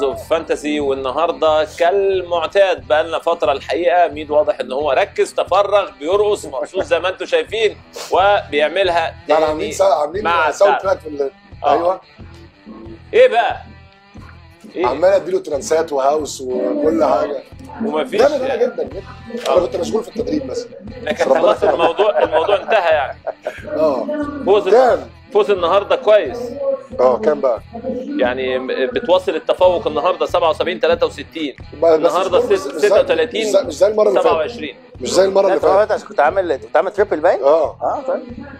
ستارز اوف فانتسي، والنهارده كالمعتاد بقى لنا فتره الحقيقه ميدو واضح ان هو ركز تفرغ بيرقص مخصوص زي ما انتم شايفين وبيعملها تاني. عاملين ساوند تراك في ايوه ايه بقى؟ إيه؟ عمال اديله ترانسات وهاوس وكل حاجه ومفيش ده يعني. جدا جدا انا كنت مشغول في التدريب بس، لكن خلاص الموضوع انتهى يعني. فوز النهارده كويس. كام بقى؟ يعني بتواصل التفوق النهارده 77-63، النهارده 36 مش زي المره اللي فاتت. عشان كنت عامل تريبل باين. طيب